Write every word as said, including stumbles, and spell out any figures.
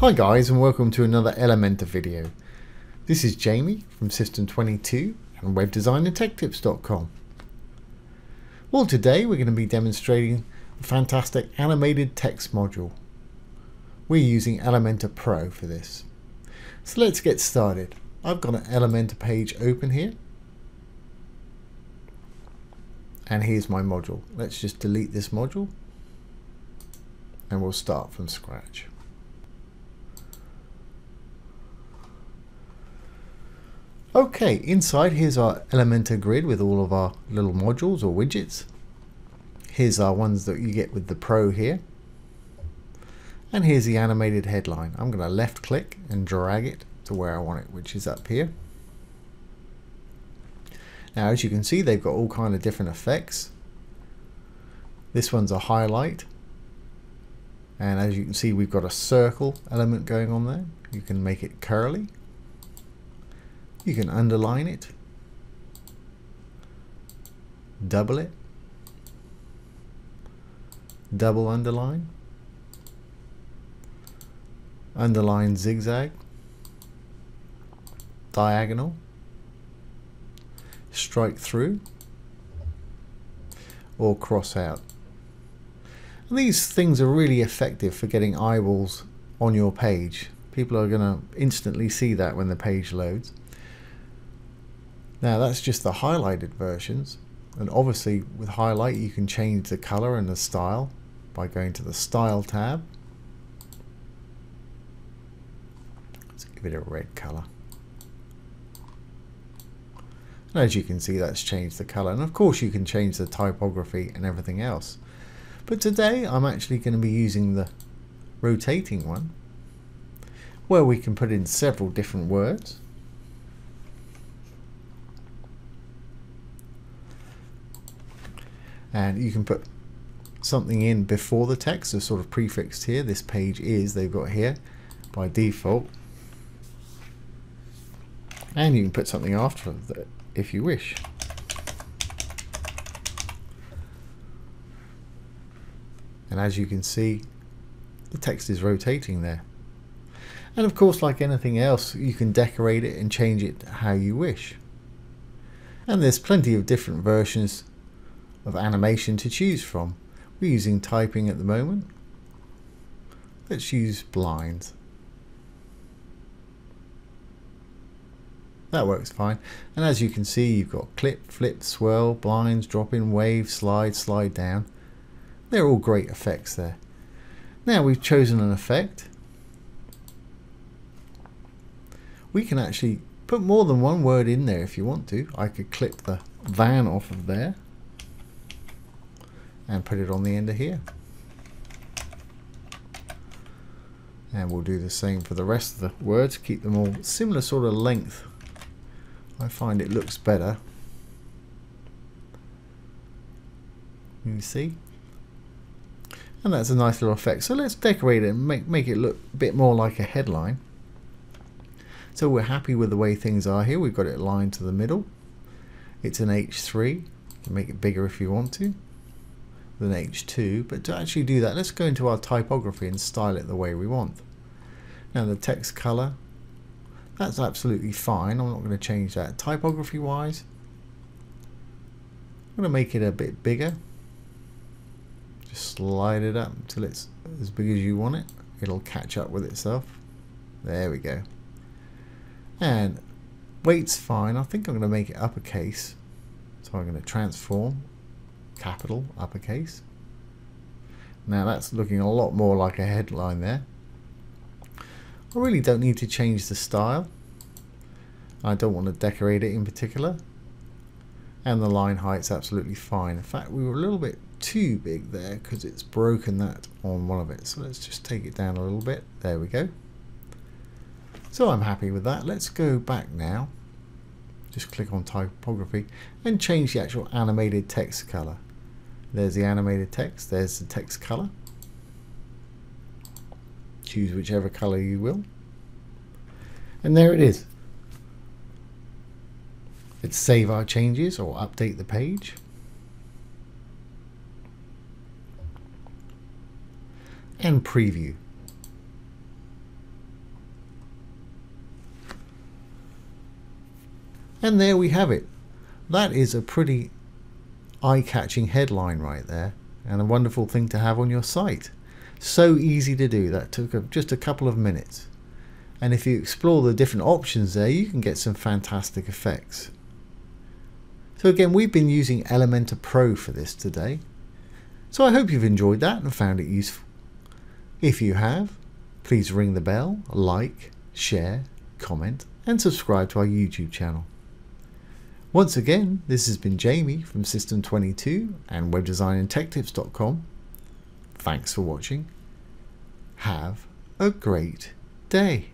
Hi guys, and welcome to another Elementor video. This is Jamie from System twenty-two and Web Design and Tech Tips dot com. Well, today we're going to be demonstrating a fantastic animated text module. We're using Elementor Pro for this. So let's get started. I've got an Elementor page open here. And here's my module. Let's just delete this module and we'll start from scratch. Okay, inside here's our Elementor grid with all of our little modules or widgets. Here's our ones that you get with the Pro here. And here's the animated headline. I'm going to left click and drag it to where I want it, which is up here. Now as you can see, they've got all kind of different effects. This one's a highlight. And as you can see, we've got a circle element going on there. You can make it curly. You can underline it, double it, double underline, underline zigzag, diagonal, strike through, or cross out. And these things are really effective for getting eyeballs on your page. People are going to instantly see that when the page loads. Now that's just the highlighted versions, and obviously with highlight you can change the color and the style by going to the Style tab. Let's give it a red color. And as you can see, that's changed the color, and of course you can change the typography and everything else. But today I'm actually going to be using the rotating one, where we can put in several different words. And you can put something in before the text, so sort of prefixed here. This page is, they've got here by default. And you can put something after that if you wish. And as you can see, the text is rotating there. And of course, like anything else, you can decorate it and change it how you wish. And there's plenty of different versions of animation to choose from. We're using typing at the moment. Let's use blinds. That works fine. And as you can see, you've got clip, flip, swirl, blinds, drop in, wave, slide, slide down. They're all great effects there. Now we've chosen an effect. We can actually put more than one word in there if you want to. I could clip the van off of there and put it on the end of here. And we'll do the same for the rest of the words, keep them all similar sort of length. I find it looks better. You see? And that's a nice little effect. So let's decorate it and make, make it look a bit more like a headline. So we're happy with the way things are here. We've got it lined to the middle. It's an H three. You can make it bigger if you want to. Than H two, but to actually do that, let's go into our typography and style it the way we want. Now the text color, that's absolutely fine. I'm not going to change that. Typography wise, I'm going to make it a bit bigger. Just slide it up until it's as big as you want it. It'll catch up with itself. There we go. And weight's fine. I think I'm going to make it uppercase. So I'm going to transform. Capital, uppercase. Now that's looking a lot more like a headline there. I really don't need to change the style. I don't want to decorate it in particular. And the line height's absolutely fine. In fact, we were a little bit too big there because it's broken that on one of it. So let's just take it down a little bit. There we go. So I'm happy with that. Let's go back now. Just click on typography and change the actual animated text color. There's the animated text, there's the text color. Choose whichever color you will. And there it is. Let's save our changes or update the page. And preview. And there we have it. That is a pretty eye-catching headline right there, and a wonderful thing to have on your site. So easy to do. That took just a couple of minutes. And if you explore the different options there, you can get some fantastic effects. So again, we've been using Elementor Pro for this today. So I hope you've enjoyed that and found it useful. If you have, please ring the bell, like, share, comment, and subscribe to our YouTube channel. Once again, this has been Jamie from System twenty-two and Web Design and Tech Tips dot com. Thanks for watching. Have a great day.